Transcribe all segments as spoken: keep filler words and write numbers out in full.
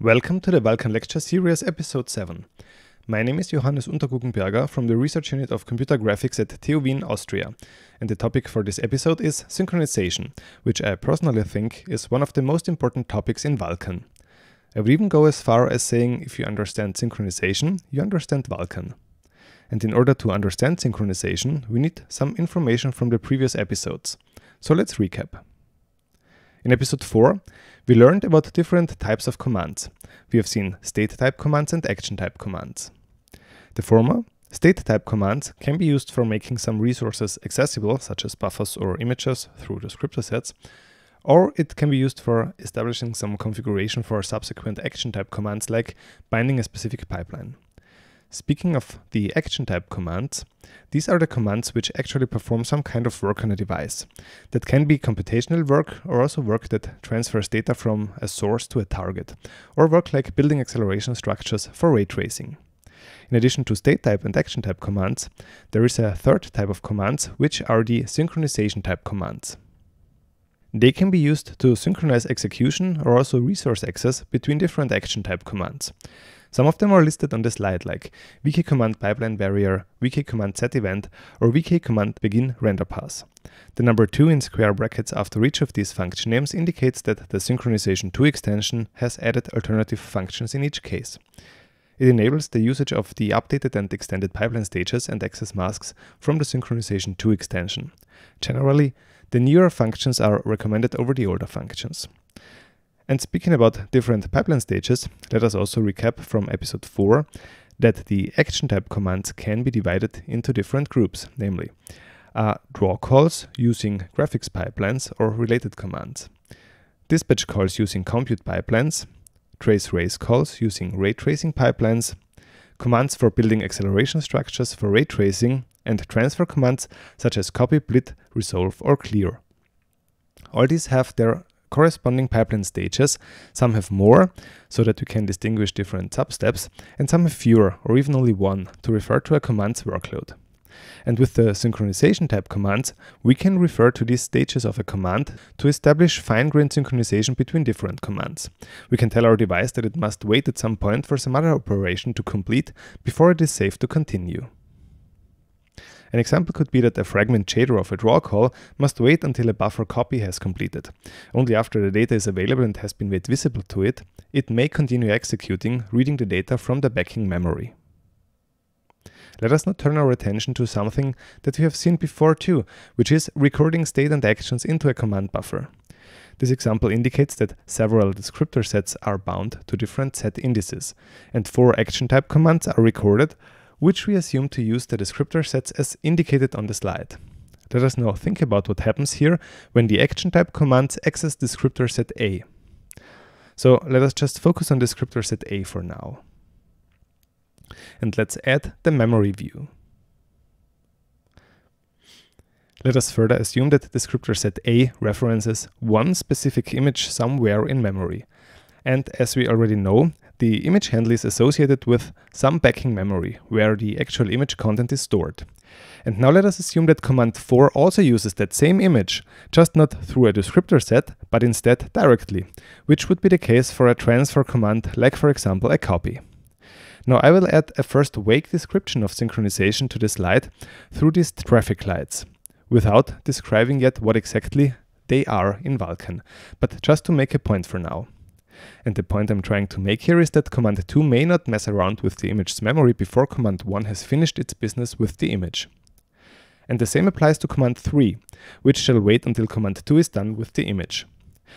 Welcome to the Vulkan Lecture Series Episode seven. My name is Johannes Unterguggenberger from the Research Unit of Computer Graphics at T U Wien, Austria, and the topic for this episode is synchronization, which I personally think is one of the most important topics in Vulkan. I would even go as far as saying if you understand synchronization, you understand Vulkan. And in order to understand synchronization, we need some information from the previous episodes. So let's recap. In episode four, we learned about different types of commands. We have seen state type commands and action type commands. The former, state type commands, can be used for making some resources accessible, such as buffers or images through descriptor sets, or it can be used for establishing some configuration for subsequent action type commands like binding a specific pipeline. Speaking of the action type commands, these are the commands which actually perform some kind of work on a device. That can be computational work or also work that transfers data from a source to a target, or work like building acceleration structures for ray tracing. In addition to state type and action type commands, there is a third type of commands which are the synchronization type commands. They can be used to synchronize execution or also resource access between different action type commands. Some of them are listed on the slide, like vkCmdPipelineBarrier, vkCmdSetEvent, or vkCommandBeginRenderPass. The number two in square brackets after each of these function names indicates that the synchronization two extension has added alternative functions in each case. It enables the usage of the updated and extended pipeline stages and access masks from the synchronization two extension. Generally, the newer functions are recommended over the older functions. And speaking about different pipeline stages, let us also recap from episode four that the action type commands can be divided into different groups, namely uh, draw calls using graphics pipelines or related commands, dispatch calls using compute pipelines, trace race calls using ray tracing pipelines, commands for building acceleration structures for ray tracing, and transfer commands such as copy, split, resolve, or clear. All these have their corresponding pipeline stages. Some have more, so that we can distinguish different substeps, and some have fewer, or even only one, to refer to a command's workload. And with the synchronization type commands, we can refer to these stages of a command to establish fine-grained synchronization between different commands. We can tell our device that it must wait at some point for some other operation to complete before it is safe to continue. An example could be that a fragment shader of a draw call must wait until a buffer copy has completed. Only after the data is available and has been made visible to it, it may continue executing, reading the data from the backing memory. Let us now turn our attention to something that we have seen before too, which is recording state and actions into a command buffer. This example indicates that several descriptor sets are bound to different set indices, and four action type commands are recorded, which we assume to use the descriptor sets as indicated on the slide. Let us now think about what happens here when the action type commands access descriptor set A. So let us just focus on descriptor set A for now. And let's add the memory view. Let us further assume that descriptor set A references one specific image somewhere in memory. And as we already know, the image handle is associated with some backing memory, where the actual image content is stored. And now let us assume that command four also uses that same image, just not through a descriptor set, but instead directly, which would be the case for a transfer command, like for example a copy. Now I will add a first vague description of synchronization to the slide through these traffic lights, without describing yet what exactly they are in Vulkan, but just to make a point for now. And the point I'm trying to make here is that command two may not mess around with the image's memory before command one has finished its business with the image. And the same applies to command three, which shall wait until command two is done with the image.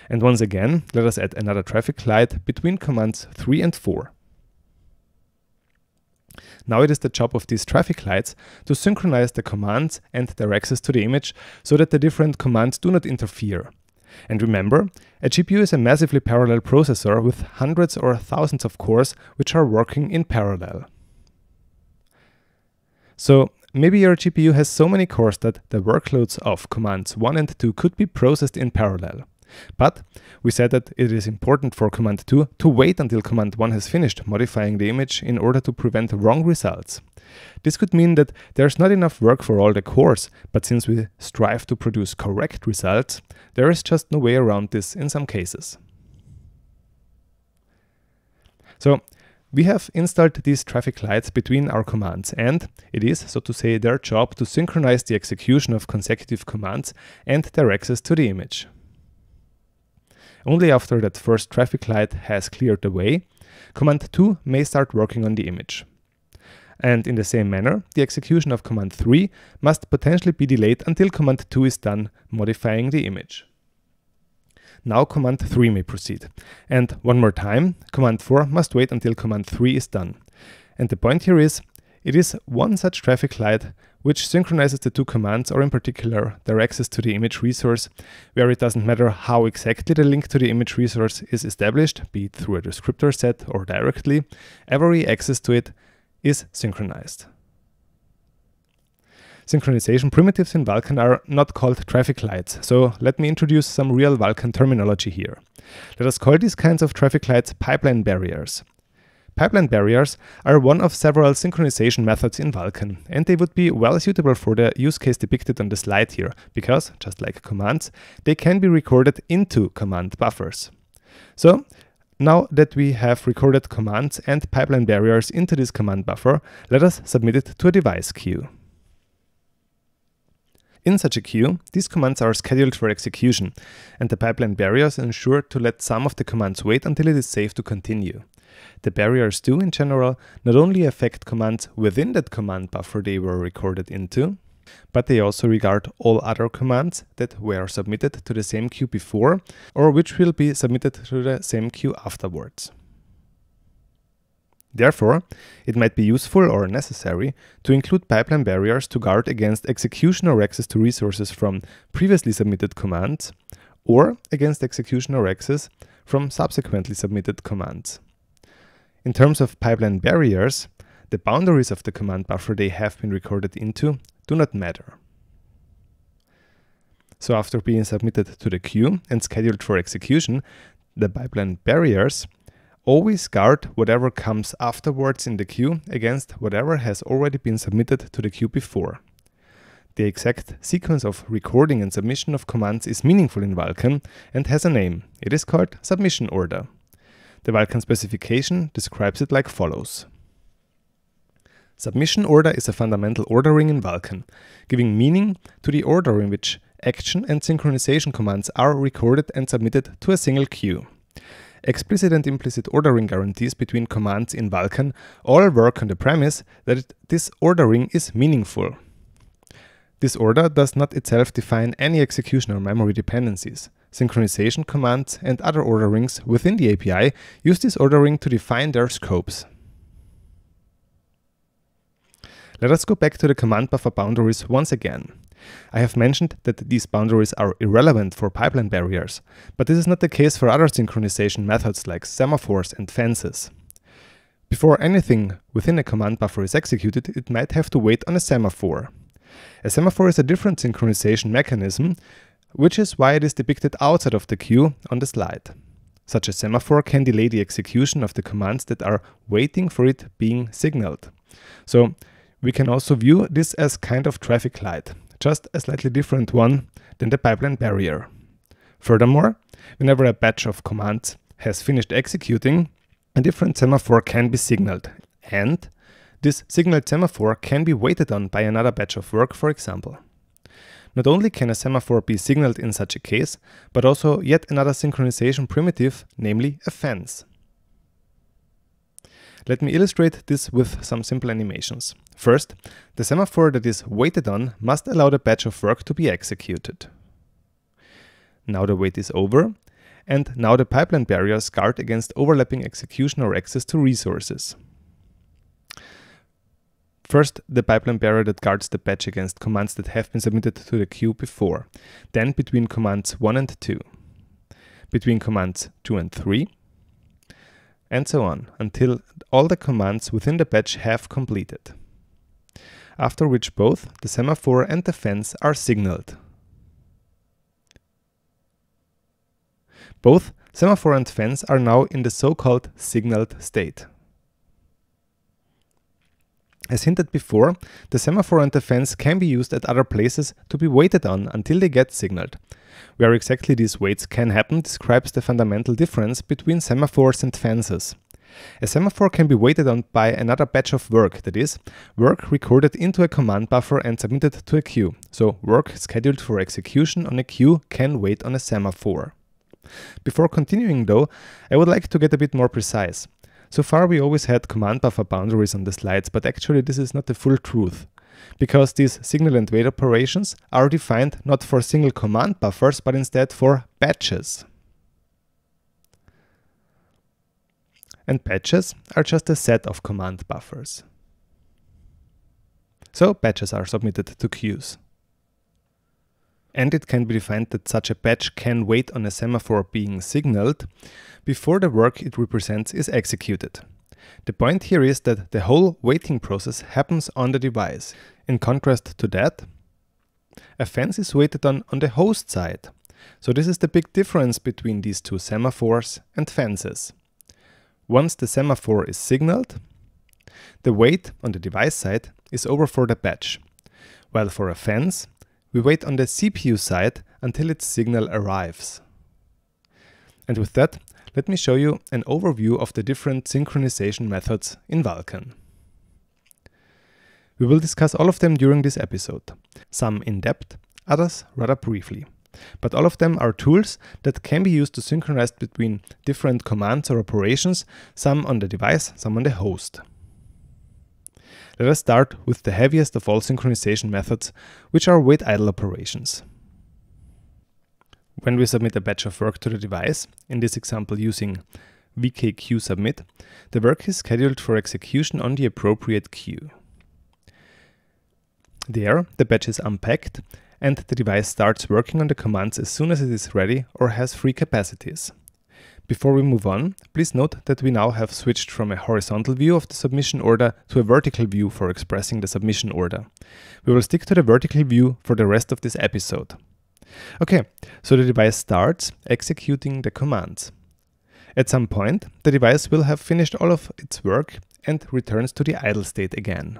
And once again, let us add another traffic light between commands three and four. Now it is the job of these traffic lights to synchronize the commands and their access to the image so that the different commands do not interfere. And remember, a G P U is a massively parallel processor with hundreds or thousands of cores which are working in parallel. So maybe your G P U has so many cores that the workloads of commands one and two could be processed in parallel. But we said that it is important for command two to wait until command one has finished modifying the image in order to prevent wrong results. This could mean that there's not enough work for all the cores, but since we strive to produce correct results, there is just no way around this in some cases. So we have installed these traffic lights between our commands, and it is, so to say, their job to synchronize the execution of consecutive commands and their access to the image. Only after that first traffic light has cleared the way, command two may start working on the image. And in the same manner, the execution of command three must potentially be delayed until command two is done modifying the image. Now command three may proceed. And one more time, command four must wait until command three is done. And the point here is, it is one such traffic light which synchronizes the two commands, or in particular their access to the image resource, where it doesn't matter how exactly the link to the image resource is established, be it through a descriptor set or directly, every access to it is synchronized. Synchronization primitives in Vulkan are not called traffic lights, so let me introduce some real Vulkan terminology here. Let us call these kinds of traffic lights pipeline barriers. Pipeline barriers are one of several synchronization methods in Vulkan, and they would be well suitable for the use case depicted on the slide here, because, just like commands, they can be recorded into command buffers. So, now that we have recorded commands and pipeline barriers into this command buffer, let us submit it to a device queue. In such a queue, these commands are scheduled for execution, and the pipeline barriers ensure to let some of the commands wait until it is safe to continue. The barriers do, in general, not only affect commands within that command buffer they were recorded into, but they also regard all other commands that were submitted to the same queue before, or which will be submitted to the same queue afterwards. Therefore, it might be useful or necessary to include pipeline barriers to guard against execution or access to resources from previously submitted commands, or against execution or access from subsequently submitted commands. In terms of pipeline barriers, the boundaries of the command buffer they have been recorded into do not matter. So after being submitted to the queue and scheduled for execution, the pipeline barriers always guard whatever comes afterwards in the queue against whatever has already been submitted to the queue before. The exact sequence of recording and submission of commands is meaningful in Vulkan and has a name. It is called submission order. The Vulkan specification describes it like follows. Submission order is a fundamental ordering in Vulkan, giving meaning to the order in which action and synchronization commands are recorded and submitted to a single queue. Explicit and implicit ordering guarantees between commands in Vulkan all work on the premise that it, this ordering is meaningful. This order does not itself define any execution or memory dependencies. Synchronization commands and other orderings within the A P I use this ordering to define their scopes. Let us go back to the command buffer boundaries once again. I have mentioned that these boundaries are irrelevant for pipeline barriers, but this is not the case for other synchronization methods like semaphores and fences. Before anything within a command buffer is executed, it might have to wait on a semaphore. A semaphore is a different synchronization mechanism, which is why it is depicted outside of the queue on the slide. Such a semaphore can delay the execution of the commands that are waiting for it being signaled. So, we can also view this as kind of traffic light, just a slightly different one than the pipeline barrier. Furthermore, whenever a batch of commands has finished executing, a different semaphore can be signaled, and this signaled semaphore can be waited on by another batch of work, for example. Not only can a semaphore be signaled in such a case, but also yet another synchronization primitive, namely a fence. Let me illustrate this with some simple animations. First, the semaphore that is waited on must allow the batch of work to be executed. Now the wait is over, and now the pipeline barriers guard against overlapping execution or access to resources. First, the pipeline barrier that guards the batch against commands that have been submitted to the queue before, then between commands one and two, between commands two and three, and so on, until all the commands within the batch have completed. After which both the semaphore and the fence are signaled. Both semaphore and fence are now in the so-called signaled state. As hinted before, the semaphore and the fence can be used at other places to be waited on until they get signaled. Where exactly these waits can happen describes the fundamental difference between semaphores and fences. A semaphore can be waited on by another batch of work, that is, work recorded into a command buffer and submitted to a queue. So work scheduled for execution on a queue can wait on a semaphore. Before continuing though, I would like to get a bit more precise. So far we always had command buffer boundaries on the slides, but actually this is not the full truth, because these signal and wait operations are defined not for single command buffers, but instead for batches. And batches are just a set of command buffers. So batches are submitted to queues. And it can be defined that such a batch can wait on a semaphore being signaled before the work it represents is executed. The point here is that the whole waiting process happens on the device. In contrast to that, a fence is waited on on the host side. So this is the big difference between these two semaphores and fences. Once the semaphore is signaled, the wait on the device side is over for the batch, while for a fence, we wait on the C P U side until its signal arrives. And with that, let me show you an overview of the different synchronization methods in Vulkan. We will discuss all of them during this episode, some in depth, others rather briefly. But all of them are tools that can be used to synchronize between different commands or operations, some on the device, some on the host. Let us start with the heaviest of all synchronization methods, which are wait idle operations. When we submit a batch of work to the device, in this example using vkQSubmit, the work is scheduled for execution on the appropriate queue. There, the batch is unpacked, and the device starts working on the commands as soon as it is ready or has free capacities. Before we move on, please note that we now have switched from a horizontal view of the submission order to a vertical view for expressing the submission order. We will stick to the vertical view for the rest of this episode. Okay, so the device starts executing the commands. At some point, the device will have finished all of its work and returns to the idle state again.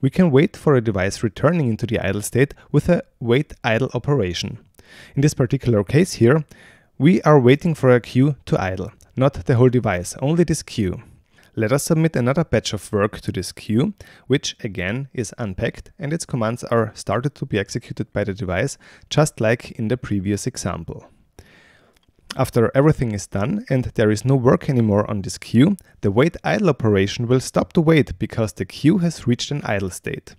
We can wait for a device returning into the idle state with a wait idle operation. In this particular case here, we are waiting for a queue to idle, not the whole device, only this queue. Let us submit another batch of work to this queue, which again is unpacked and its commands are started to be executed by the device, just like in the previous example. After everything is done and there is no work anymore on this queue, the wait idle operation will stop to wait because the queue has reached an idle state.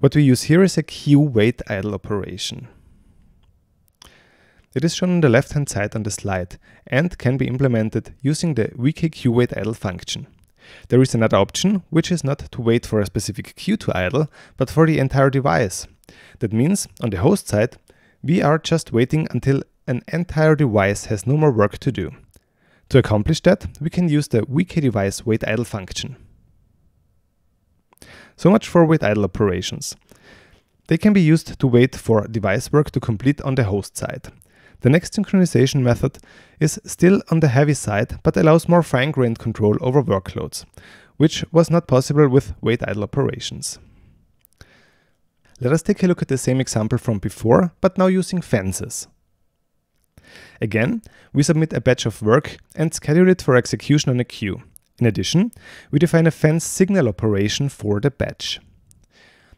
What we use here is a queue wait idle operation. It is shown on the left hand side on the slide and can be implemented using the vkQueueWaitIdle function. There is another option, which is not to wait for a specific queue to idle, but for the entire device. That means, on the host side, we are just waiting until an entire device has no more work to do. To accomplish that, we can use the vkDeviceWaitIdle function. So much for wait idle operations. They can be used to wait for device work to complete on the host side. The next synchronization method is still on the heavy side, but allows more fine-grained control over workloads, which was not possible with wait idle operations. Let us take a look at the same example from before, but now using fences. Again, we submit a batch of work and schedule it for execution on a queue. In addition, we define a fence signal operation for the batch.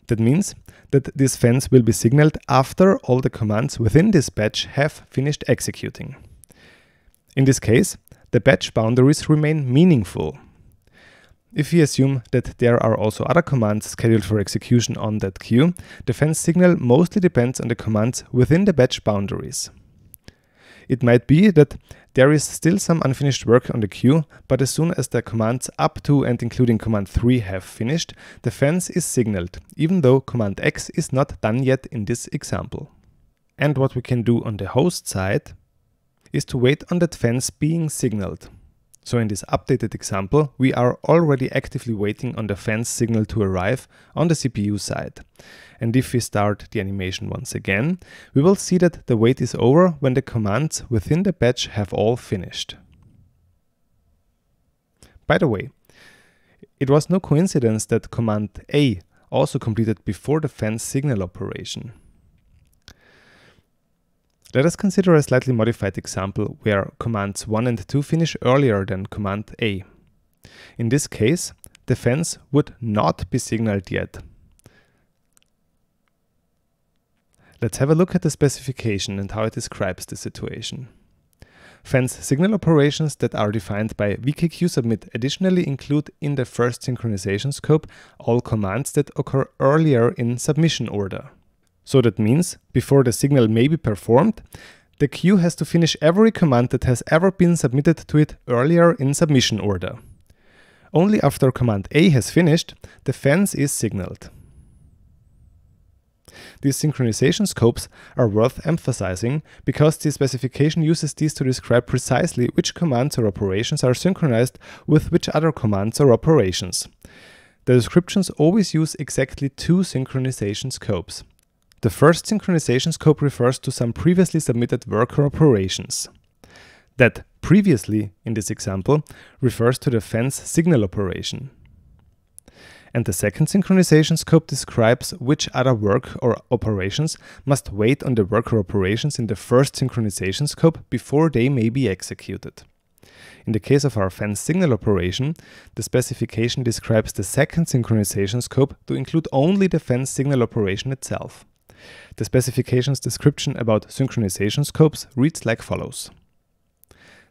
That means that this fence will be signaled after all the commands within this batch have finished executing. In this case, the batch boundaries remain meaningful. If we assume that there are also other commands scheduled for execution on that queue, the fence signal mostly depends on the commands within the batch boundaries. It might be that there is still some unfinished work on the queue, but as soon as the commands up to and including command three have finished, the fence is signaled, even though command X is not done yet in this example. And what we can do on the host side is to wait on that fence being signaled. So in this updated example, we are already actively waiting on the fence signal to arrive on the C P U side. And if we start the animation once again, we will see that the wait is over when the commands within the batch have all finished. By the way, it was no coincidence that command A also completed before the fence signal operation. Let us consider a slightly modified example where commands one and two finish earlier than command A. In this case, the fence would not be signaled yet. Let's have a look at the specification and how it describes the situation. Fence signal operations that are defined by vkQSubmit additionally include in the first synchronization scope all commands that occur earlier in submission order. So that means, before the signal may be performed, the queue has to finish every command that has ever been submitted to it earlier in submission order. Only after command A has finished, the fence is signaled. These synchronization scopes are worth emphasizing because the specification uses these to describe precisely which commands or operations are synchronized with which other commands or operations. The descriptions always use exactly two synchronization scopes. The first synchronization scope refers to some previously submitted worker operations. That previously, in this example, refers to the fence signal operation. And the second synchronization scope describes which other work or operations must wait on the worker operations in the first synchronization scope before they may be executed. In the case of our fence signal operation, the specification describes the second synchronization scope to include only the fence signal operation itself. The specification's description about synchronization scopes reads like follows.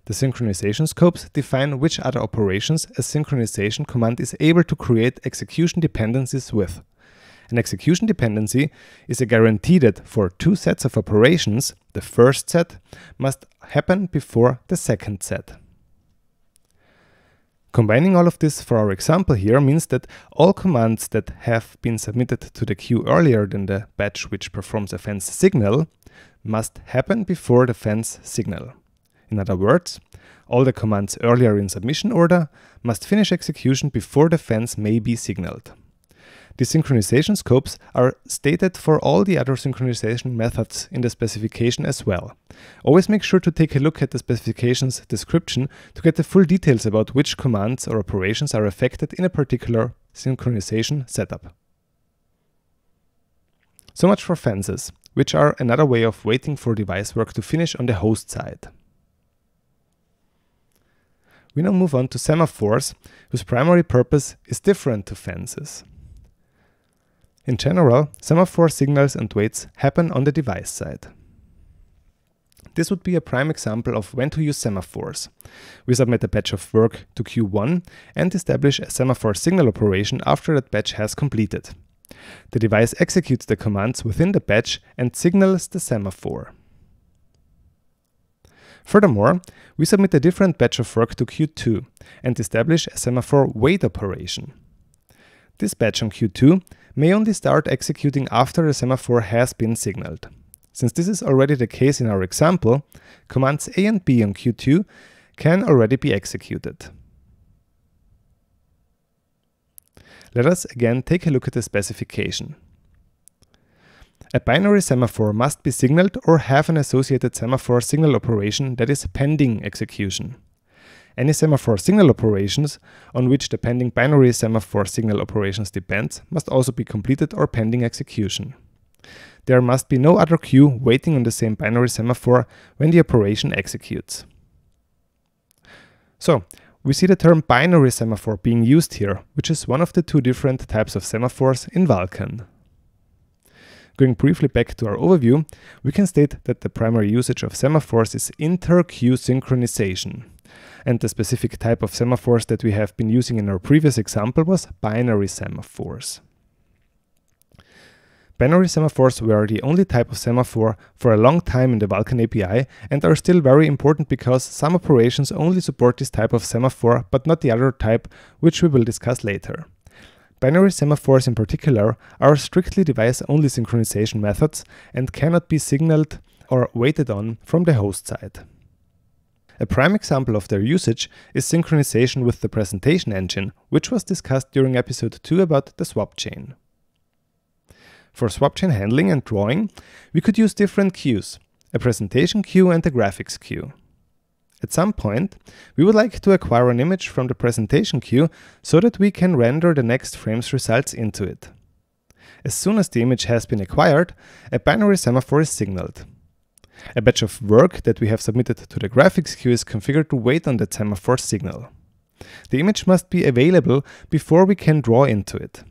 The synchronization scopes define which other operations a synchronization command is able to create execution dependencies with. An execution dependency is a guarantee that for two sets of operations, the first set must happen before the second set. Combining all of this for our example here means that all commands that have been submitted to the queue earlier than the batch which performs a fence signal must happen before the fence signal. In other words, all the commands earlier in submission order must finish execution before the fence may be signaled. The synchronization scopes are stated for all the other synchronization methods in the specification as well. Always make sure to take a look at the specification's description to get the full details about which commands or operations are affected in a particular synchronization setup. So much for fences, which are another way of waiting for device work to finish on the host side. We now move on to semaphores, whose primary purpose is different to fences. In general, semaphore signals and waits happen on the device side. This would be a prime example of when to use semaphores. We submit a batch of work to queue one and establish a semaphore signal operation after that batch has completed. The device executes the commands within the batch and signals the semaphore. Furthermore, we submit a different batch of work to queue two and establish a semaphore wait operation. This batch on queue two may only start executing after the semaphore has been signaled. Since this is already the case in our example, commands A and B on queue two can already be executed. Let us again take a look at the specification. A binary semaphore must be signaled or have an associated semaphore signal operation that is pending execution. Any semaphore signal operations on which the pending binary semaphore signal operations depends must also be completed or pending execution. There must be no other queue waiting on the same binary semaphore when the operation executes. So, we see the term binary semaphore being used here, which is one of the two different types of semaphores in Vulkan. Going briefly back to our overview, we can state that the primary usage of semaphores is inter-queue synchronization. And the specific type of semaphores that we have been using in our previous example was binary semaphores. Binary semaphores were the only type of semaphore for a long time in the Vulkan A P I and are still very important because some operations only support this type of semaphore but not the other type, which we will discuss later. Binary semaphores in particular are strictly device-only synchronization methods and cannot be signaled or waited on from the host side. A prime example of their usage is synchronization with the presentation engine, which was discussed during episode two about the swap chain. For swap chain handling and drawing, we could use different queues, a presentation queue and a graphics queue. At some point, we would like to acquire an image from the presentation queue so that we can render the next frame's results into it. As soon as the image has been acquired, a binary semaphore is signaled. A batch of work that we have submitted to the graphics queue is configured to wait on that semaphore signal. The image must be available before we can draw into it.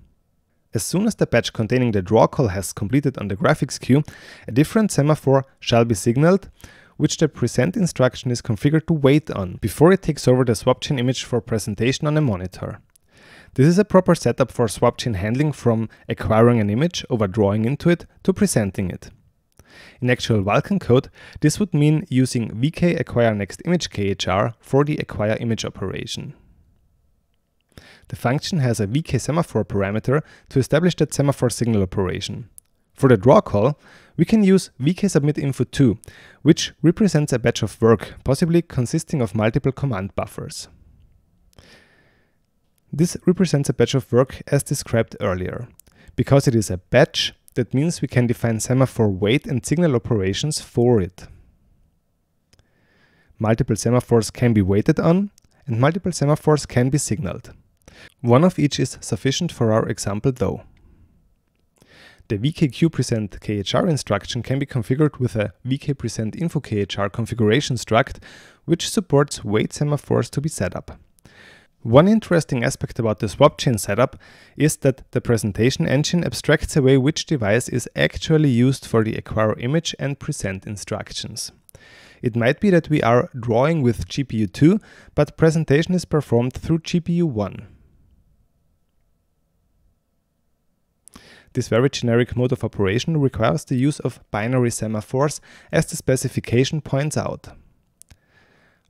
As soon as the batch containing the draw call has completed on the graphics queue, a different semaphore shall be signaled, which the present instruction is configured to wait on before it takes over the swapchain image for presentation on a monitor. This is a proper setup for swapchain handling from acquiring an image over drawing into it to presenting it. In actual Vulkan code, this would mean using vkAcquireNextImageKHR for the acquire image operation. The function has a vkSemaphore parameter to establish that semaphore signal operation. For the draw call, we can use vkSubmitInfo two, which represents a batch of work, possibly consisting of multiple command buffers. This represents a batch of work as described earlier. Because it is a batch, that means we can define semaphore wait and signal operations for it. Multiple semaphores can be waited on, and multiple semaphores can be signaled. One of each is sufficient for our example though. The vkQueuePresentKHR instruction can be configured with a vkPresentInfoKHR configuration struct, which supports wait semaphores to be set up. One interesting aspect about the swapchain setup is that the presentation engine abstracts away which device is actually used for the acquire image and present instructions. It might be that we are drawing with G P U two, but presentation is performed through G P U one. This very generic mode of operation requires the use of binary semaphores, as the specification points out.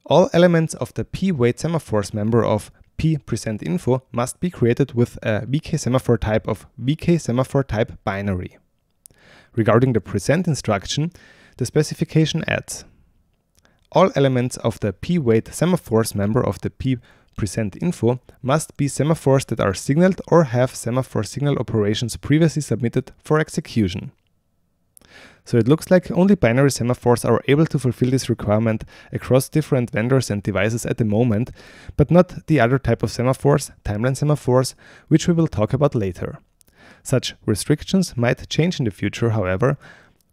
All elements of the pWaitSemaphores member of vkPresentInfo must be created with a vkSemaphore type of vkSemaphore_type binary. Regarding the present instruction, the specification adds: all elements of the pWaitSemaphores member of the pWaitSemaphores must be semaphores that are signaled or have semaphore signal operations previously submitted for execution. So it looks like only binary semaphores are able to fulfill this requirement across different vendors and devices at the moment, but not the other type of semaphores, timeline semaphores, which we will talk about later. Such restrictions might change in the future, however,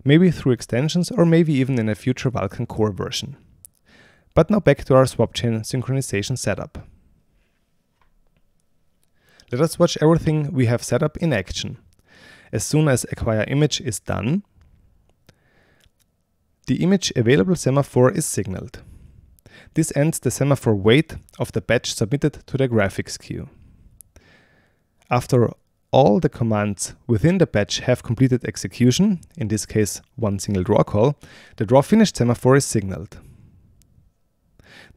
maybe through extensions or maybe even in a future Vulkan core version. But now back to our swapchain synchronization setup. Let us watch everything we have set up in action. As soon as acquire image is done, the image available semaphore is signaled. This ends the semaphore wait of the batch submitted to the graphics queue. After all the commands within the batch have completed execution, in this case one single draw call, the draw finished semaphore is signaled.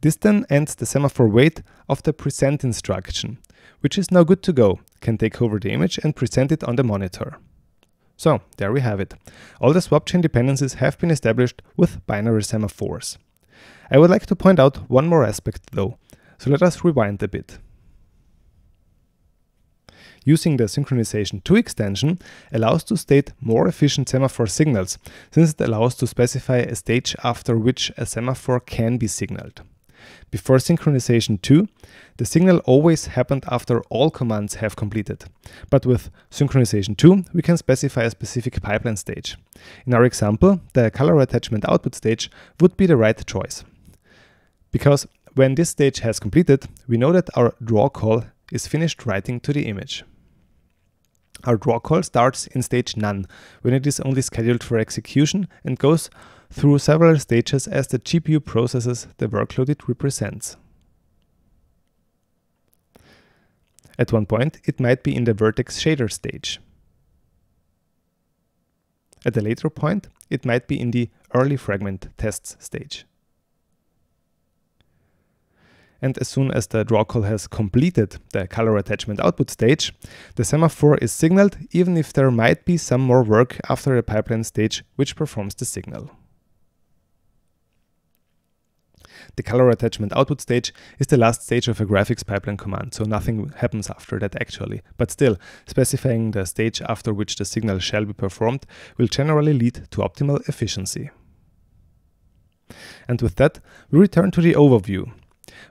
This then ends the semaphore wait of the present instruction, which is now good to go, can take over the image and present it on the monitor. So, there we have it. All the swapchain dependencies have been established with binary semaphores. I would like to point out one more aspect though, so let us rewind a bit. Using the Synchronization two extension allows to state more efficient semaphore signals, since it allows to specify a stage after which a semaphore can be signaled. Before synchronization two, the signal always happened after all commands have completed, but with synchronization two we can specify a specific pipeline stage. In our example, the color attachment output stage would be the right choice, because when this stage has completed, we know that our draw call is finished writing to the image. Our draw call starts in stage none, when it is only scheduled for execution, and goes through several stages as the G P U processes the workload it represents. At one point, it might be in the vertex shader stage. At a later point, it might be in the early fragment tests stage. And as soon as the draw call has completed the color attachment output stage, the semaphore is signaled, even if there might be some more work after the pipeline stage which performs the signal. The color attachment output stage is the last stage of a graphics pipeline command, so nothing happens after that actually, but still, specifying the stage after which the signal shall be performed will generally lead to optimal efficiency. And with that, we return to the overview.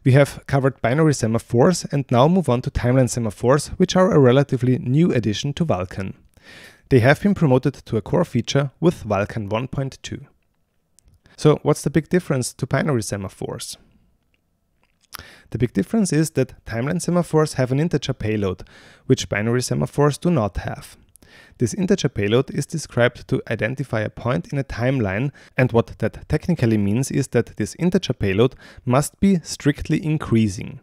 We have covered binary semaphores and now move on to timeline semaphores, which are a relatively new addition to Vulkan. They have been promoted to a core feature with Vulkan one point two. So what's the big difference to binary semaphores? The big difference is that timeline semaphores have an integer payload, which binary semaphores do not have. This integer payload is described to identify a point in a timeline, and what that technically means is that this integer payload must be strictly increasing.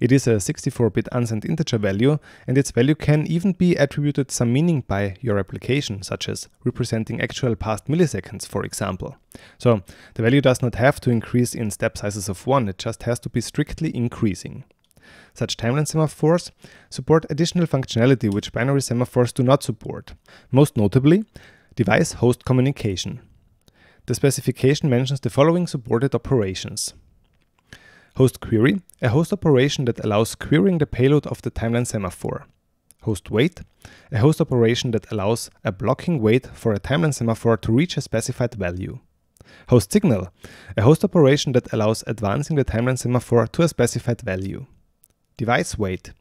It is a sixty-four bit unsent integer value, and its value can even be attributed some meaning by your application, such as representing actual past milliseconds, for example. So the value does not have to increase in step sizes of one, it just has to be strictly increasing. Such timeline semaphores support additional functionality which binary semaphores do not support, most notably device-host communication. The specification mentions the following supported operations. Host query, a host operation that allows querying the payload of the timeline semaphore. Host wait, a host operation that allows a blocking wait for a timeline semaphore to reach a specified value. Host signal, a host operation that allows advancing the timeline semaphore to a specified value. Device wait,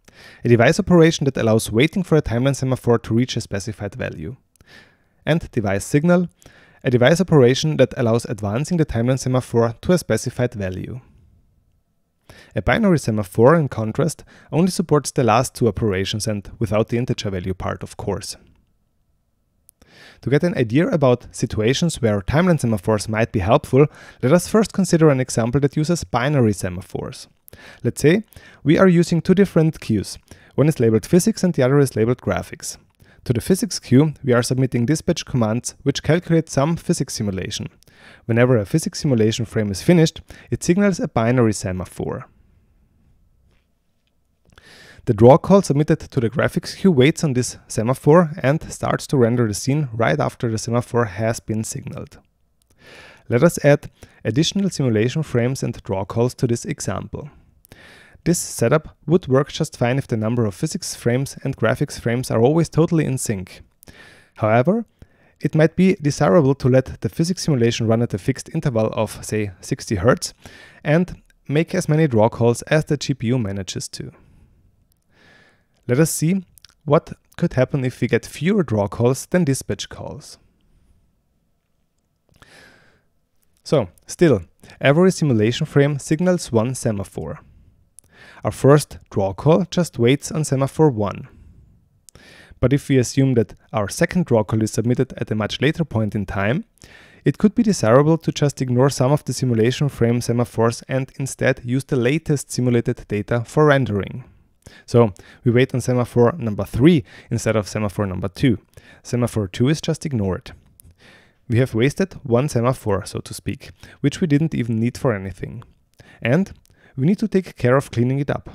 a device operation that allows waiting for a timeline semaphore to reach a specified value. And device signal, a device operation that allows advancing the timeline semaphore to a specified value. A binary semaphore, in contrast, only supports the last two operations and without the integer value part, of course. To get an idea about situations where timeline semaphores might be helpful, let us first consider an example that uses binary semaphores. Let's say we are using two different queues. One is labeled physics and the other is labeled graphics. To the physics queue, we are submitting dispatch commands which calculate some physics simulation. Whenever a physics simulation frame is finished, it signals a binary semaphore. The draw call submitted to the graphics queue waits on this semaphore and starts to render the scene right after the semaphore has been signaled. Let us add additional simulation frames and draw calls to this example. This setup would work just fine if the number of physics frames and graphics frames are always totally in sync. However, it might be desirable to let the physics simulation run at a fixed interval of, say, sixty hertz and make as many draw calls as the G P U manages to. Let us see what could happen if we get fewer draw calls than dispatch calls. So, still, every simulation frame signals one semaphore. Our first draw call just waits on semaphore one. But if we assume that our second draw call is submitted at a much later point in time, it could be desirable to just ignore some of the simulation frame semaphores and instead use the latest simulated data for rendering. So we wait on semaphore number three instead of semaphore number two. Semaphore two is just ignored. We have wasted one semaphore, so to speak, which we didn't even need for anything. And we need to take care of cleaning it up.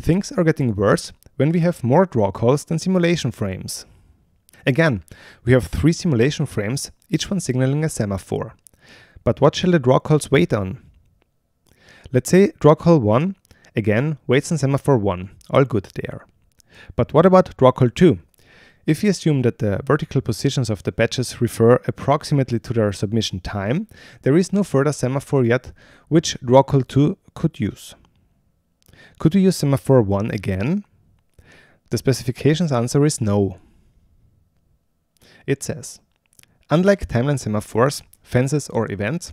Things are getting worse when we have more draw calls than simulation frames. Again, we have three simulation frames, each one signaling a semaphore. But what shall the draw calls wait on? Let's say draw call one again waits on semaphore one, all good there. But what about draw call two? If we assume that the vertical positions of the batches refer approximately to their submission time, there is no further semaphore yet which draw call two could use. Could we use semaphore one again? The specification's answer is no. It says, unlike timeline semaphores, fences or events,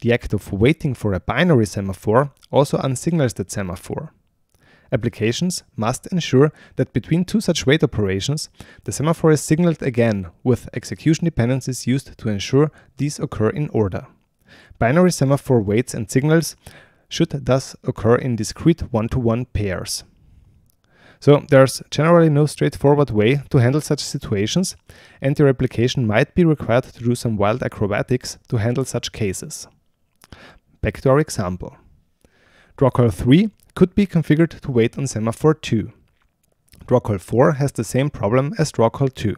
the act of waiting for a binary semaphore also unsignals that semaphore. Applications must ensure that between two such wait operations, the semaphore is signaled again, with execution dependencies used to ensure these occur in order. Binary semaphore waits and signals should thus occur in discrete one-to-one pairs. So there's generally no straightforward way to handle such situations, and your application might be required to do some wild acrobatics to handle such cases. Back to our example. Draw call three could be configured to wait on semaphore two. Draw call four has the same problem as draw call two.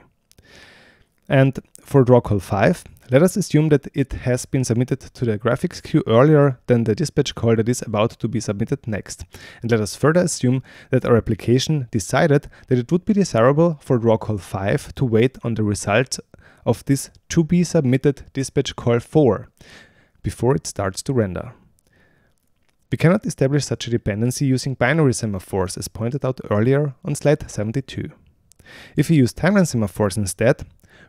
And for draw call five, let us assume that it has been submitted to the graphics queue earlier than the dispatch call that is about to be submitted next. And let us further assume that our application decided that it would be desirable for draw call five to wait on the results of this to-be submitted dispatch call four before it starts to render. We cannot establish such a dependency using binary semaphores, as pointed out earlier on slide seventy-two. If we use timeline semaphores instead,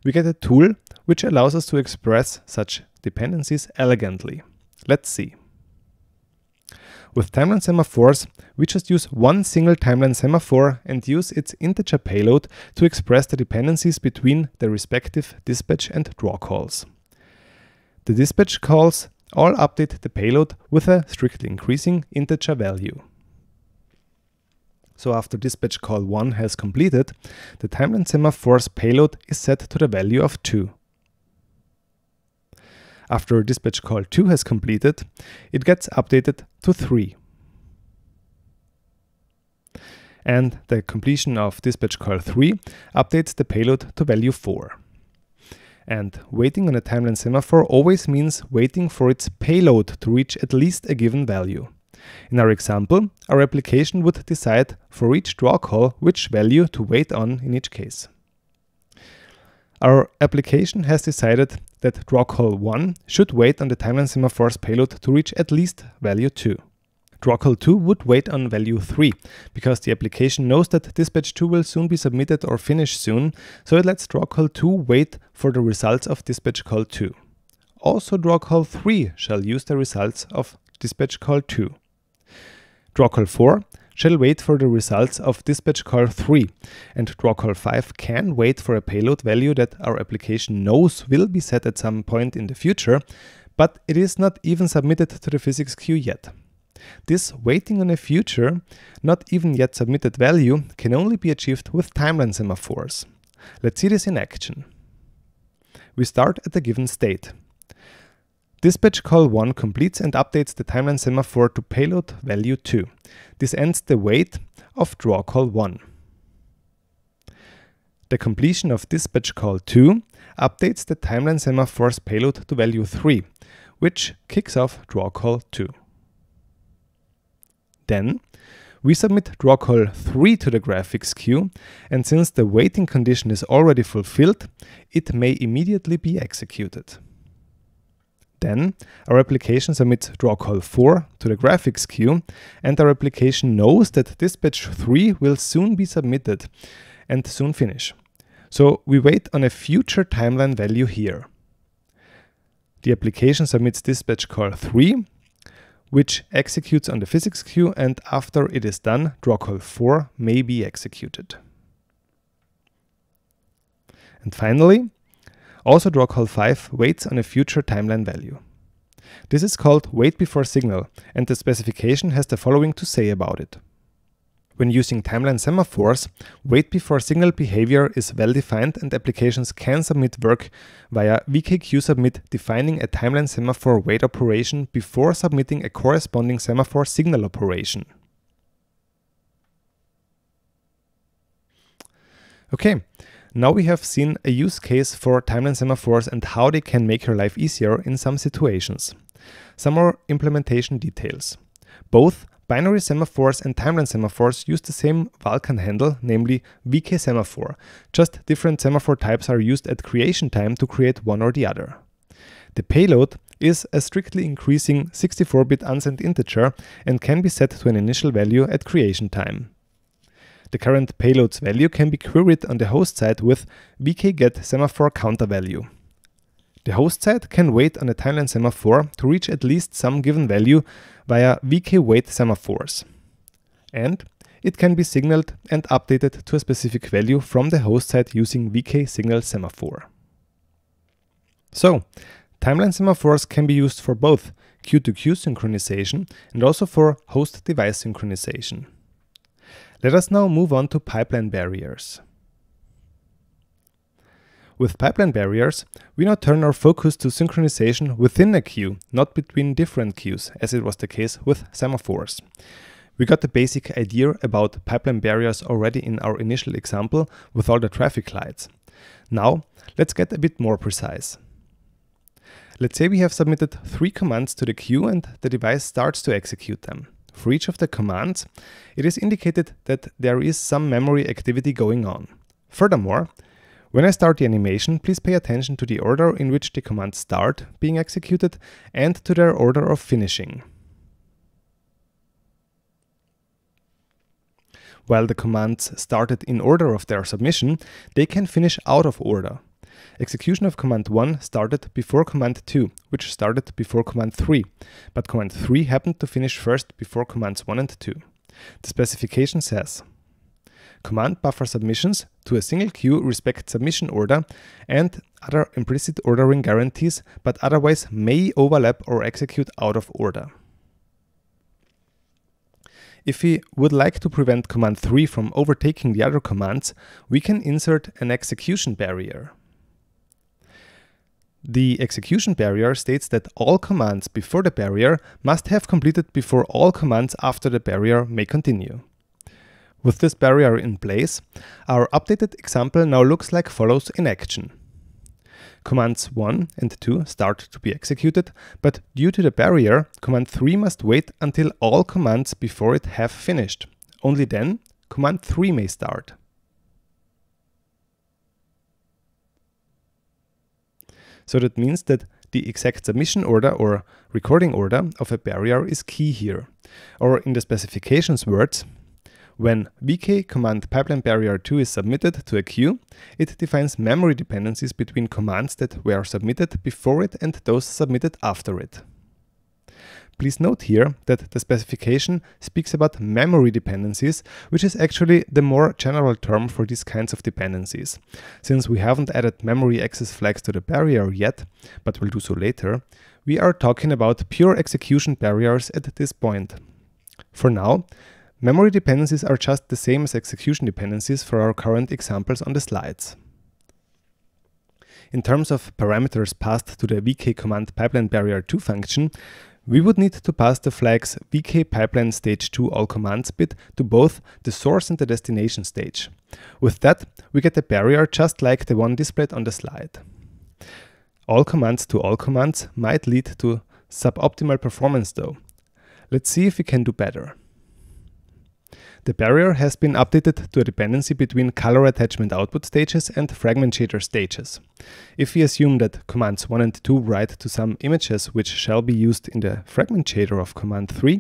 we get a tool which allows us to express such dependencies elegantly. Let's see. With timeline semaphores, we just use one single timeline semaphore and use its integer payload to express the dependencies between the respective dispatch and draw calls. The dispatch calls all update the payload with a strictly increasing integer value. So after dispatch call one has completed, the timeline semaphore's payload is set to the value of two. After dispatch call two has completed, it gets updated to three. And the completion of dispatch call three updates the payload to value four. And waiting on a timeline semaphore always means waiting for its payload to reach at least a given value. In our example, our application would decide for each draw call which value to wait on in each case. Our application has decided that draw call one should wait on the timeline semaphore's payload to reach at least value two. Draw call two would wait on value three, because the application knows that dispatch two will soon be submitted or finished soon, so it lets draw call two wait for the results of dispatch call two. Also draw call three shall use the results of dispatch call two. Draw call four shall wait for the results of dispatch call three, and draw call five can wait for a payload value that our application knows will be set at some point in the future, but it is not even submitted to the physics queue yet. This waiting on a future, not even yet submitted value can only be achieved with timeline semaphores. Let's see this in action. We start at a given state. Dispatch call one completes and updates the timeline semaphore to payload value two. This ends the wait of draw call one. The completion of dispatch call two updates the timeline semaphore's payload to value three, which kicks off draw call two. Then, we submit draw call three to the graphics queue, and since the waiting condition is already fulfilled, it may immediately be executed. Then, our application submits draw call four to the graphics queue, and our application knows that dispatch three will soon be submitted and soon finish. So we wait on a future timeline value here. The application submits dispatch call three, which executes on the physics queue, and after it is done, draw call four may be executed. And finally, also draw call five waits on a future timeline value. This is called wait before signal, and the specification has the following to say about it. When using timeline semaphores, wait before signal behavior is well defined, and applications can submit work via vkQSubmit defining a timeline semaphore wait operation before submitting a corresponding semaphore signal operation. Okay. Now we have seen a use case for timeline semaphores and how they can make your life easier in some situations. Some more implementation details. Both binary semaphores and timeline semaphores use the same Vulkan handle, namely vkSemaphore. Just different semaphore types are used at creation time to create one or the other. The payload is a strictly increasing sixty-four bit unsent integer and can be set to an initial value at creation time. The current payload's value can be queried on the host side with vkGetSemaphore_CounterValue. The host side can wait on a timeline semaphore to reach at least some given value via vkWaitSemaphores. And it can be signaled and updated to a specific value from the host side using vkSignalSemaphore. So, timeline semaphores can be used for both queue-to-queue synchronization and also for host-device synchronization. Let us now move on to pipeline barriers. With pipeline barriers, we now turn our focus to synchronization within a queue, not between different queues, as it was the case with semaphores. We got the basic idea about pipeline barriers already in our initial example with all the traffic lights. Now, let's get a bit more precise. Let's say we have submitted three commands to the queue and the device starts to execute them. For each of the commands, it is indicated that there is some memory activity going on. Furthermore, when I start the animation, please pay attention to the order in which the commands start being executed and to their order of finishing. While the commands started in order of their submission, they can finish out of order. execution of command one started before command two, which started before command three, but command three happened to finish first before commands one and two. The specification says, command buffer submissions to a single queue respect submission order and other implicit ordering guarantees, but otherwise may overlap or execute out of order. If we would like to prevent command three from overtaking the other commands, we can insert an execution barrier. The execution barrier states that all commands before the barrier must have completed before all commands after the barrier may continue. With this barrier in place, our updated example now looks like follows in action. Commands one and two start to be executed, but due to the barrier, command three must wait until all commands before it have finished. Only then, command three may start. So that means that the exact submission order or recording order of a barrier is key here. Or in the specifications words, when vkCmdPipelineBarrier two is submitted to a queue, it defines memory dependencies between commands that were submitted before it and those submitted after it. Please note here that the specification speaks about memory dependencies, which is actually the more general term for these kinds of dependencies. Since we haven't added memory access flags to the barrier yet, but we'll do so later, we are talking about pure execution barriers at this point. For now, memory dependencies are just the same as execution dependencies for our current examples on the slides. In terms of parameters passed to the vkCmdPipelineBarrier two function, we would need to pass the flags V K Pipeline Stage two all commands bit to both the source and the destination stage. With that, we get a barrier just like the one displayed on the slide. All commands to all commands might lead to suboptimal performance though. Let's see if we can do better. The barrier has been updated to a dependency between color attachment output stages and fragment shader stages. If we assume that commands one and two write to some images which shall be used in the fragment shader of command three,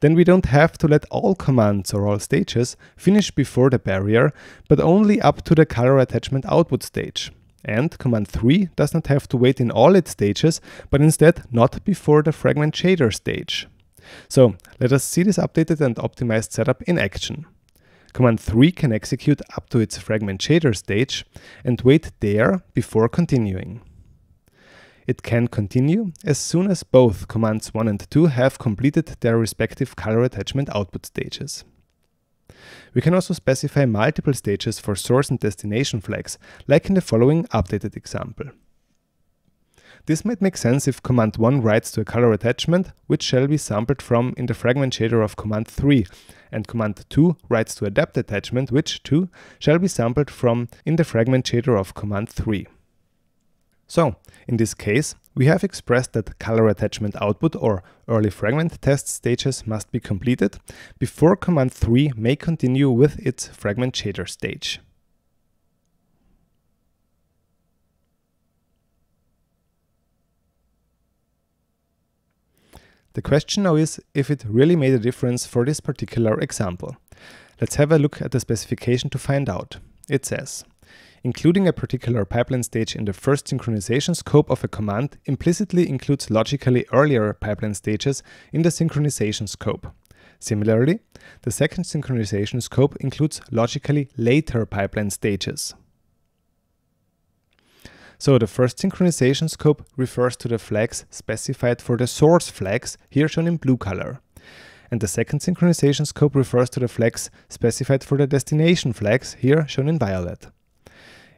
then we don't have to let all commands or all stages finish before the barrier, but only up to the color attachment output stage. And command three does not have to wait in all its stages, but instead not before the fragment shader stage. So let us see this updated and optimized setup in action. Command three can execute up to its fragment shader stage and wait there before continuing. It can continue as soon as both commands one and two have completed their respective color attachment output stages. We can also specify multiple stages for source and destination flags, like in the following updated example. This might make sense if command one writes to a color attachment, which shall be sampled from in the fragment shader of command three, and command two writes to a depth attachment, which too shall be sampled from in the fragment shader of command three. So, in this case, we have expressed that color attachment output or early fragment test stages must be completed before command three may continue with its fragment shader stage. The question now is if it really made a difference for this particular example. Let's have a look at the specification to find out. It says, including a particular pipeline stage in the first synchronization scope of a command implicitly includes logically earlier pipeline stages in the synchronization scope. Similarly, the second synchronization scope includes logically later pipeline stages. So the first synchronization scope refers to the flags specified for the source flags, here shown in blue color. And the second synchronization scope refers to the flags specified for the destination flags, here shown in violet.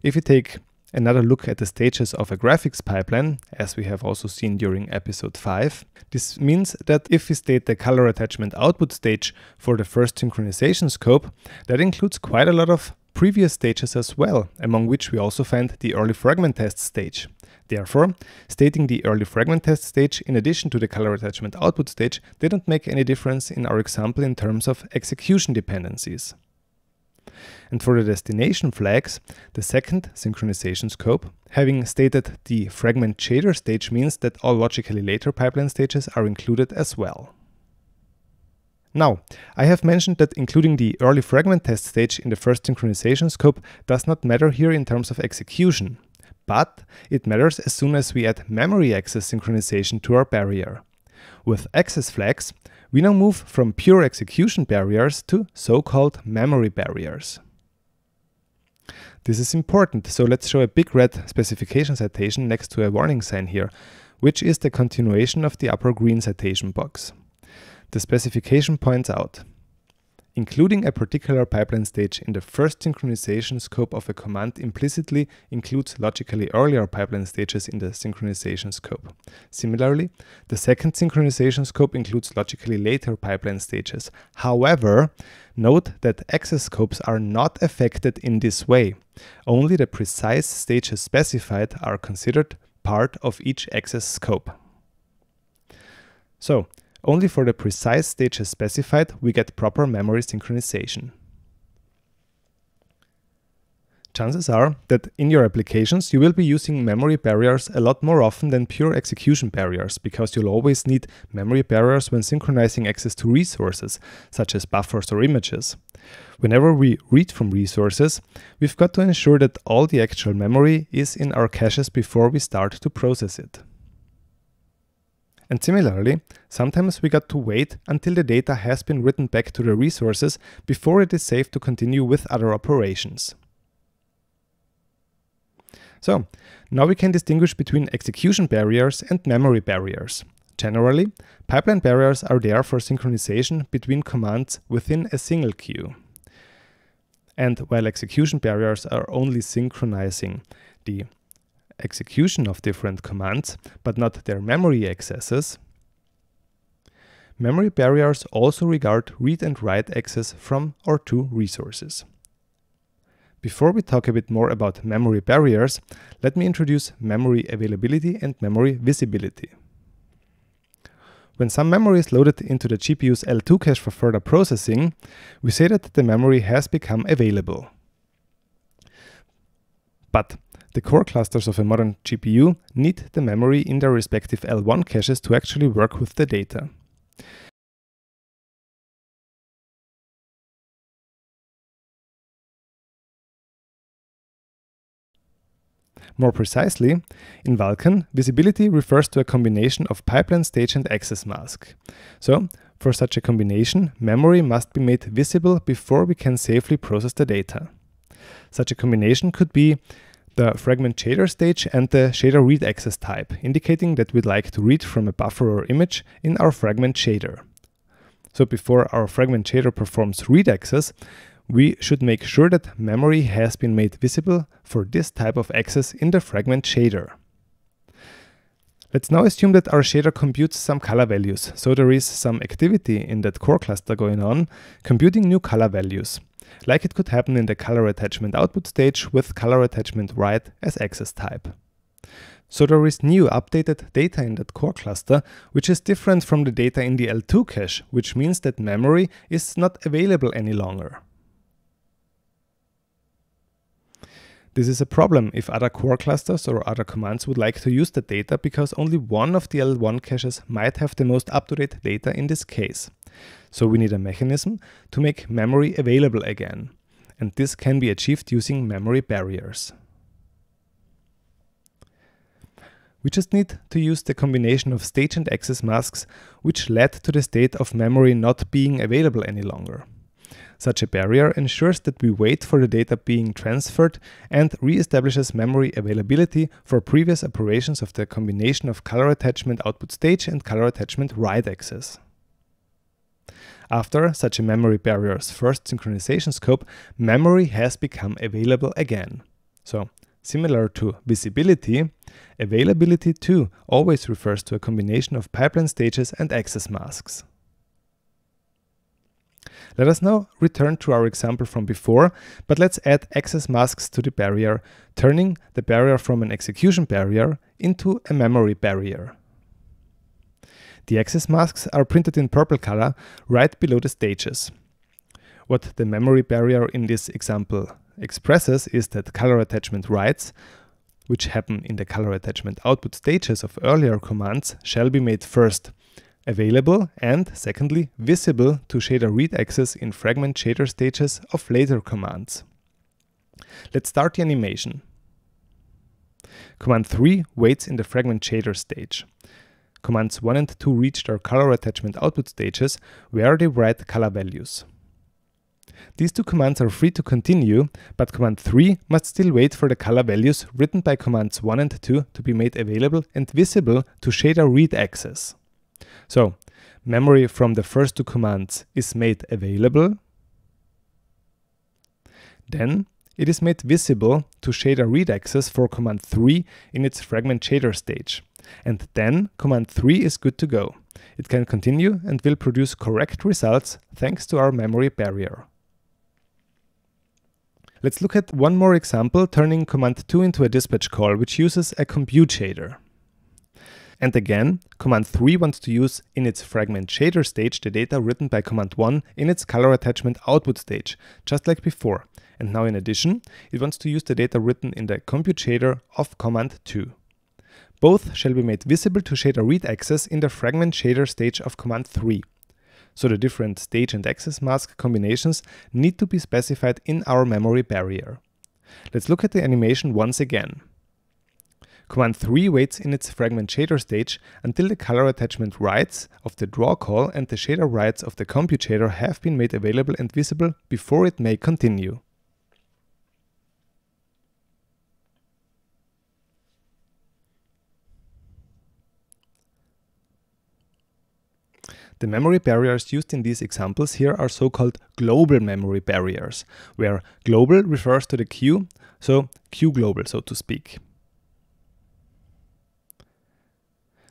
If we take another look at the stages of a graphics pipeline, as we have also seen during episode five, this means that if we state the color attachment output stage for the first synchronization scope, that includes quite a lot of previous stages as well, among which we also find the early fragment test stage. Therefore, stating the early fragment test stage in addition to the color attachment output stage didn't make any difference in our example in terms of execution dependencies. And for the destination flags, the second synchronization scope, having stated the fragment shader stage means that all logically later pipeline stages are included as well. Now, I have mentioned that including the early fragment test stage in the first synchronization scope does not matter here in terms of execution. but it matters as soon as we add memory access synchronization to our barrier. With access flags, we now move from pure execution barriers to so-called memory barriers. This is important, so let's show a big red specification citation next to a warning sign here, which is the continuation of the upper green citation box. The specification points out, including a particular pipeline stage in the first synchronization scope of a command implicitly includes logically earlier pipeline stages in the synchronization scope. Similarly, the second synchronization scope includes logically later pipeline stages. However, note that access scopes are not affected in this way. Only the precise stages specified are considered part of each access scope. So, only for the precise stages specified, we get proper memory synchronization. Chances are that in your applications, you will be using memory barriers a lot more often than pure execution barriers, because you'll always need memory barriers when synchronizing access to resources, such as buffers or images. Whenever we read from resources, we've got to ensure that all the actual memory is in our caches before we start to process it. And similarly, sometimes we got to wait until the data has been written back to the resources before it is safe to continue with other operations. So, now we can distinguish between execution barriers and memory barriers. Generally, pipeline barriers are there for synchronization between commands within a single queue. And while execution barriers are only synchronizing the execution of different commands, but not their memory accesses, memory barriers also regard read and write access from or to resources. Before we talk a bit more about memory barriers, let me introduce memory availability and memory visibility. When some memory is loaded into the G P U's L two cache for further processing, we say that the memory has become available. But the core clusters of a modern G P U need the memory in their respective L one caches to actually work with the data. More precisely, in Vulkan, visibility refers to a combination of pipeline stage and access mask. So, for such a combination, memory must be made visible before we can safely process the data. Such a combination could be the fragment shader stage and the shader read access type, indicating that we'd like to read from a buffer or image in our fragment shader. So before our fragment shader performs read access, we should make sure that memory has been made visible for this type of access in the fragment shader. Let's now assume that our shader computes some color values, so there is some activity in that core cluster going on, computing new color values, like it could happen in the color attachment output stage with color attachment write as access type. So there is new updated data in that core cluster, which is different from the data in the L two cache, which means that memory is not available any longer. This is a problem if other core clusters or other commands would like to use the data, because only one of the L one caches might have the most up-to-date data in this case. So we need a mechanism to make memory available again. And this can be achieved using memory barriers. We just need to use the combination of stage and access masks, which led to the state of memory not being available any longer. Such a barrier ensures that we wait for the data being transferred and reestablishes memory availability for previous operations of the combination of color attachment output stage and color attachment write access. After such a memory barrier's first synchronization scope, memory has become available again. So, similar to visibility, availability too always refers to a combination of pipeline stages and access masks. Let us now return to our example from before, but let's add access masks to the barrier, turning the barrier from an execution barrier into a memory barrier. The access masks are printed in purple color right below the stages. What the memory barrier in this example expresses is that color attachment writes, which happen in the color attachment output stages of earlier commands, shall be made first available and, secondly, visible to shader read access in fragment shader stages of later commands. Let's start the animation. Command three waits in the fragment shader stage. Commands one and two reach their color attachment output stages, where they write color values. These two commands are free to continue, but command three must still wait for the color values written by commands one and two to be made available and visible to shader read access. So, memory from the first two commands is made available, then it is made visible to shader read access for command three in its fragment shader stage, and then command three is good to go. It can continue and will produce correct results thanks to our memory barrier. Let's look at one more example, turning command two into a dispatch call, which uses a compute shader. And again, command three wants to use in its fragment shader stage the data written by command one in its color attachment output stage, just like before. And now in addition, it wants to use the data written in the compute shader of command two. Both shall be made visible to shader read access in the fragment shader stage of command three. So the different stage and access mask combinations need to be specified in our memory barrier. Let's look at the animation once again. Command three waits in its fragment shader stage until the color attachment rights of the draw call and the shader rights of the compute shader have been made available and visible before it may continue. The memory barriers used in these examples here are so-called global memory barriers, where global refers to the queue, so queue global, so to speak.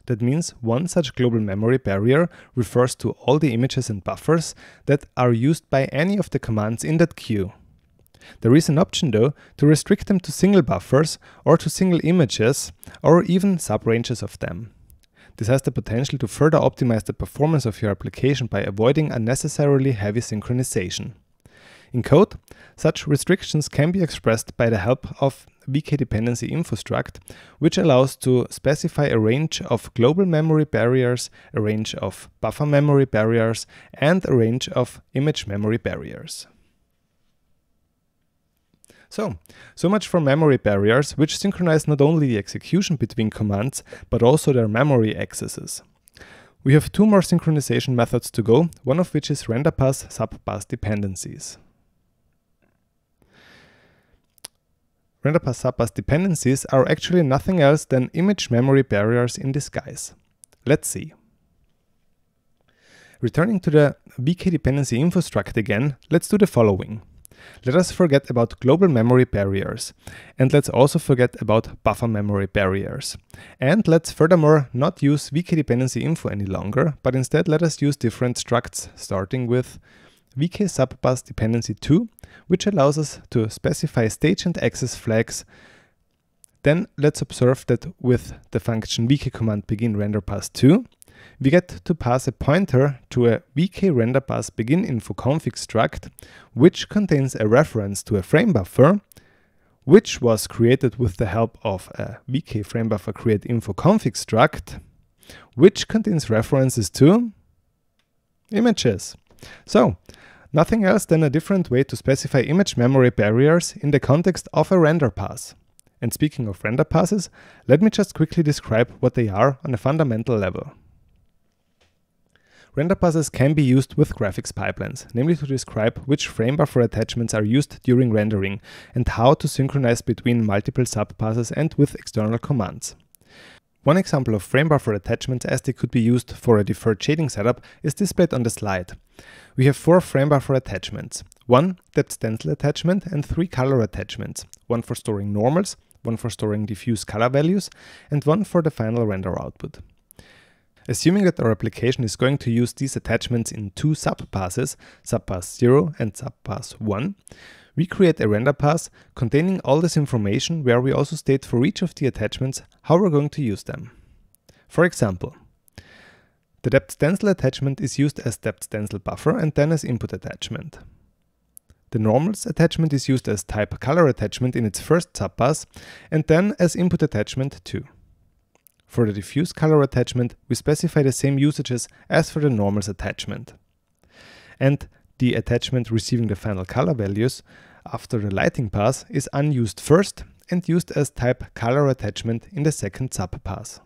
That means one such global memory barrier refers to all the images and buffers that are used by any of the commands in that queue. There is an option though to restrict them to single buffers or to single images or even sub-ranges of them. This has the potential to further optimize the performance of your application by avoiding unnecessarily heavy synchronization. In code, such restrictions can be expressed by the help of vkDependencyInfo struct, which allows to specify a range of global memory barriers, a range of buffer memory barriers, and a range of image memory barriers. So, so much for memory barriers, which synchronize not only the execution between commands, but also their memory accesses. We have two more synchronization methods to go, one of which is renderPass subpass dependencies. RenderPass subpass dependencies are actually nothing else than image memory barriers in disguise. Let's see. Returning to the vkDependencyInfo struct again, let's do the following. Let us forget about global memory barriers, and let's also forget about buffer memory barriers. And let's furthermore not use vkDependencyInfo any longer, but instead let us use different structs, starting with vkSubpassDependency two, which allows us to specify stage and access flags. Then let's observe that with the function vkCommandBeginRenderPass two, we get to pass a pointer to a vkRenderPassBeginInfoConfig struct, which contains a reference to a frame buffer, which was created with the help of a vkFrameBufferCreateInfoConfig struct, which contains references to images. So, nothing else than a different way to specify image memory barriers in the context of a render pass. And speaking of render passes, let me just quickly describe what they are on a fundamental level. Render passes can be used with graphics pipelines, namely to describe which frame buffer attachments are used during rendering and how to synchronize between multiple subpasses and with external commands. One example of frame buffer attachments as they could be used for a deferred shading setup is displayed on the slide. We have four frame buffer attachments, one depth stencil attachment and three color attachments, one for storing normals, one for storing diffuse color values, and one for the final render output. Assuming that our application is going to use these attachments in two subpasses, subpass zero and subpass one, we create a render pass containing all this information where we also state for each of the attachments how we're going to use them. For example, the depth stencil attachment is used as depth stencil buffer and then as input attachment. The normals attachment is used as type color attachment in its first subpass and then as input attachment too. For the diffuse color attachment, we specify the same usages as for the normals attachment. And the attachment receiving the final color values after the lighting pass is unused first and used as type color attachment in the second subpass.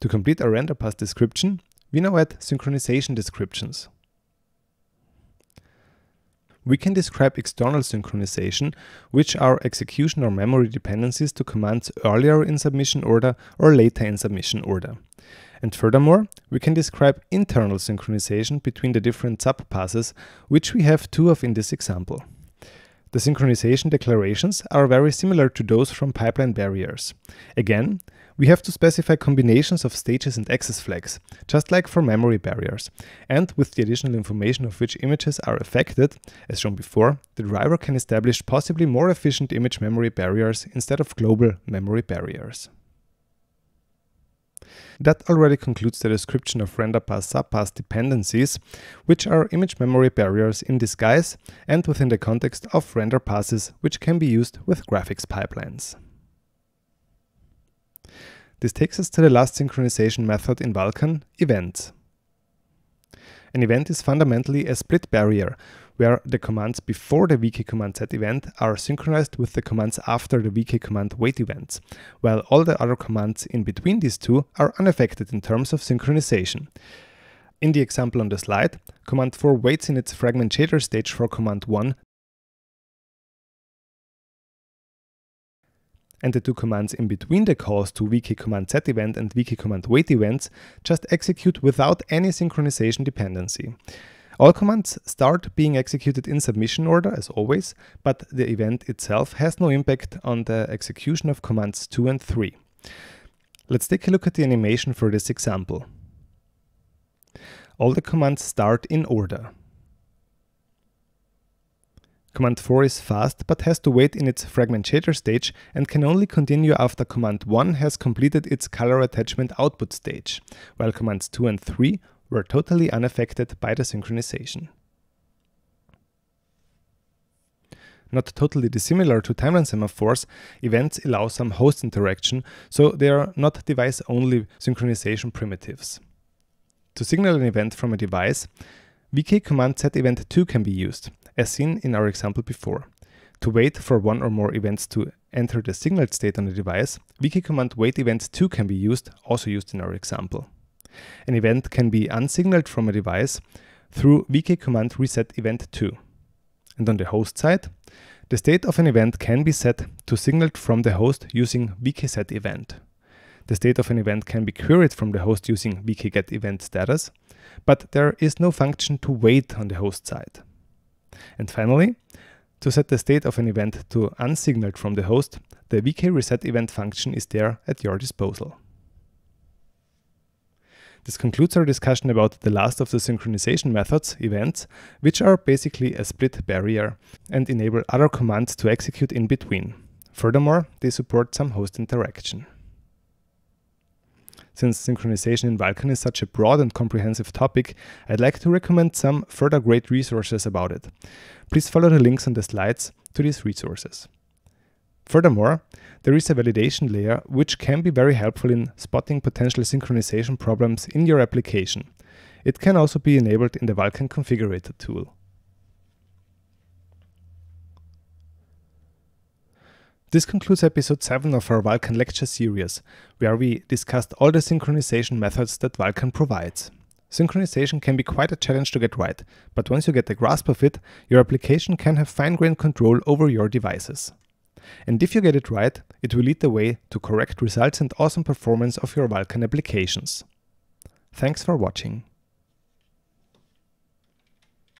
To complete our render pass description, we now add synchronization descriptions. We can describe external synchronization, which are execution or memory dependencies to commands earlier in submission order or later in submission order. And furthermore, we can describe internal synchronization between the different subpasses, which we have two of in this example. The synchronization declarations are very similar to those from pipeline barriers. Again, we have to specify combinations of stages and access flags, just like for memory barriers. And with the additional information of which images are affected, as shown before, the driver can establish possibly more efficient image memory barriers instead of global memory barriers. That already concludes the description of renderPass subpass dependencies, which are image memory barriers in disguise and within the context of render passes, which can be used with graphics pipelines. This takes us to the last synchronization method in Vulkan, events. An event is fundamentally a split barrier, where the commands before the vkCommandSetEvent are synchronized with the commands after the vkCommandWaitEvents, while all the other commands in between these two are unaffected in terms of synchronization. In the example on the slide, command four waits in its fragment shader stage for command one, and the two commands in between the calls to vkCommandSetEvent and vkCommandWaitEvents just execute without any synchronization dependency. All commands start being executed in submission order, as always, but the event itself has no impact on the execution of commands two and three. Let's take a look at the animation for this example. All the commands start in order. Command four is fast, but has to wait in its fragment shader stage and can only continue after command one has completed its color attachment output stage, while commands two and three were totally unaffected by the synchronization. Not totally dissimilar to timeline semaphores, events allow some host interaction, so they are not device-only synchronization primitives. To signal an event from a device, vkCommandSetEvent two can be used, as seen in our example before. To wait for one or more events to enter the signaled state on the device, vkCommandWaitEvents two can be used, also used in our example. An event can be unsignaled from a device through vkCommandResetEvent two. And on the host side, the state of an event can be set to signaled from the host using vkSetEvent. The state of an event can be queried from the host using vkGetEventStatus, but there is no function to wait on the host side. And finally, to set the state of an event to unsignaled from the host, the vkResetEvent function is there at your disposal. This concludes our discussion about the last of the synchronization methods, events, which are basically a split barrier and enable other commands to execute in between. Furthermore, they support some host interaction. Since synchronization in Vulkan is such a broad and comprehensive topic, I'd like to recommend some further great resources about it. Please follow the links on the slides to these resources. Furthermore, there is a validation layer which can be very helpful in spotting potential synchronization problems in your application. It can also be enabled in the Vulkan Configurator tool. This concludes episode seven of our Vulkan lecture series, where we discussed all the synchronization methods that Vulkan provides. Synchronization can be quite a challenge to get right, but once you get the grasp of it, your application can have fine-grained control over your devices. And if you get it right, it will lead the way to correct results and awesome performance of your Vulkan applications. Thanks for watching.